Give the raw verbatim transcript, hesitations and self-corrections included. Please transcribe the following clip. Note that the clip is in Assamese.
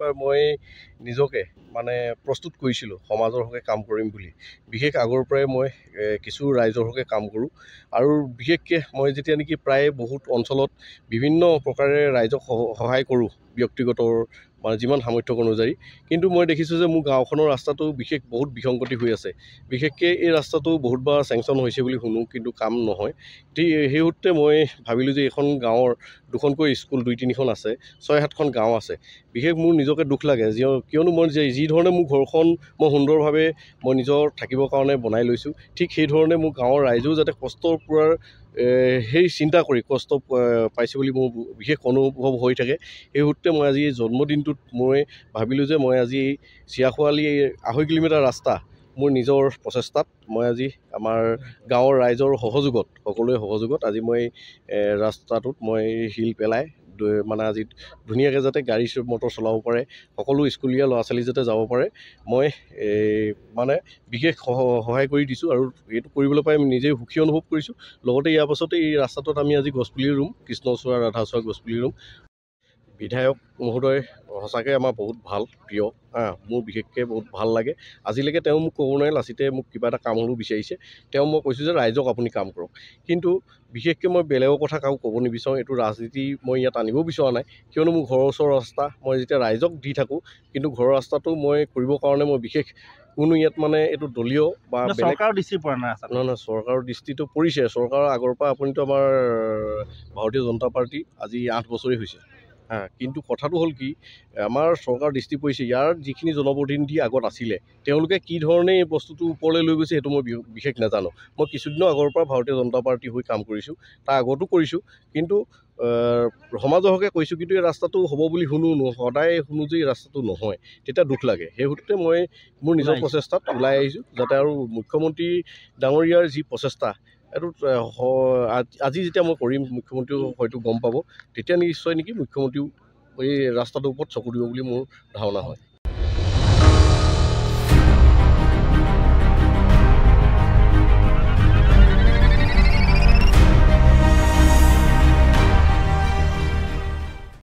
पर मैं निजो के माने प्रस्तुत कोइसिलो समाजर हके काम करिम बुली बिखेक आगर प्राय मैं किछु रायजर हके काम करू आरो बिखेक के मैं जेति नेकि प्राय बहुत अञ्चलत विभिन्न प्रकारे रायजक सहाय करू व्यक्तिगत माने जीवन सामर्थ्य अनुसारी किंतु मैं देखिसु जे मु गावखनर रास्तातो बिखेक बहुत विखंगति होय आसे बिखेकके ए रास्तातो बहुत बार सैंक्शन होइसे बुली हुनु किंतु काम नहय ती हेउते मैं भाबिलु जे एखन गांवर दुखनकै स्कुल दुई तिनिखन आसे six seven खन गांव आसे बिखेक मु निजोके दुख लागे जियो कियनु मन जे जी धरने मु घरखन म सुंदर भाबे म निजर থাকিব কাৰণে বনাই লৈছো ঠিক সেই ধৰণে মু গাঁৱৰ ৰাইজো যাতে কষ্টৰ পুৰাৰ হেই চিন্তা কৰি কষ্ট পাইছে বুলি মই বিশেষ অনুভৱ হৈ থাকে এই হুতে মই আজি জন্মদিনটোত মই ভাবিলো যে মই আজি সিয়াখোৱালি eight কিলোমিটাৰ ৰাস্তা মোৰ নিজৰ প্ৰচেষ্টাত মই আজি আমাৰ গাঁৱৰ ৰাইজৰ সহযোগত সকলোৱে সহযোগত আজি মই ৰাস্তাটোত মই হিল পেলাই माना आज धुनिया के जाते गाड़ी मोटर चलाव पारे सकलो स्कूलिया लआ साली जाते जाव पारे मैं माने विशेष सहाय करि दिसु आरो एतु करिबल पाए निजे हुखी अनुभव करिसु लगते इया पछते ई रास्तातत आमी आज गसपुली रूम कृष्णचुरा राधाचुरा गसपुली रूम विधायक महोदय हसाके आमा बहुत ভাল प्रिय हा मो बिखेकके बहुत ভাল लागे আজিলৈকে তেও মোক কোনে লাচিতে মোক কিবা এটা কাম হলো বিচাৰিছে তেও মই কৈছো যে ৰাইজক আপুনি কাম কৰক কিন্তু বিশেষকৈ মই বেলেগৰ কথা কাও ক'ব নিবিচাৰো এটো ৰাজনীতি মই ইয়াত আনিব বিচৰা নাই কিয়নো মোৰ ঘৰৰ ওচৰ ৰাস্তা মই যেতিয়া ৰাইজক দি থাকো কিন্তু ঘৰৰ ৰাস্তাটো মই কৰিব কাৰণে মই বিশেষ কোনো ইয়াত মানে এটো দলীয় বা সৰকাৰ দৃষ্টি পৰা নাই না না সৰকাৰ দৃষ্টিটো পৰিছে সৰকাৰ আগৰ পৰা আপুনিটো আমাৰ ভাৰতীয় জনতা পাৰ্টি আজি eight বছৰই হৈছে हाँ किंतु कथाटो हल कि आमार सरकार दृष्टि परिसे यार जिखिनि जनप्रतिनिधि आगत आसिले तेनलके कि धरणे ए वस्तुटो उपरले लय গৈছে हेतु মই বিশেষ নাজানো মই কিছুদিন আগৰ পৰা ভাৰতীয় জনতা পাৰ্টি হৈ কাম কৰিছো তা আগতো কৰিছো কিন্তু সমাজৰকে কৈছো কিন্তু এই ৰাস্তাটো হ'ব বুলি হুনু সদায় হুনু যে ৰাস্তাটো নহয় তেটা দুখ লাগে হে হুতে মই মোৰ নিজৰ প্ৰচেষ্টাত ওলাই আহিছো যাতে আৰু মুখ্যমন্ত্ৰী ডাঙৰীয়াৰ যি প্ৰচেষ্টা আৰু আজি যেতিয়া মই কৰিম মুখ্যমন্ত্ৰীও হয়তো গম পাব তেতিয়া নিশ্চয় নেকি মুখ্যমন্ত্ৰীও এই ৰাস্তাটোৰ ওপৰত চকু দিব বুলি মোৰ ধাৰণা হয়।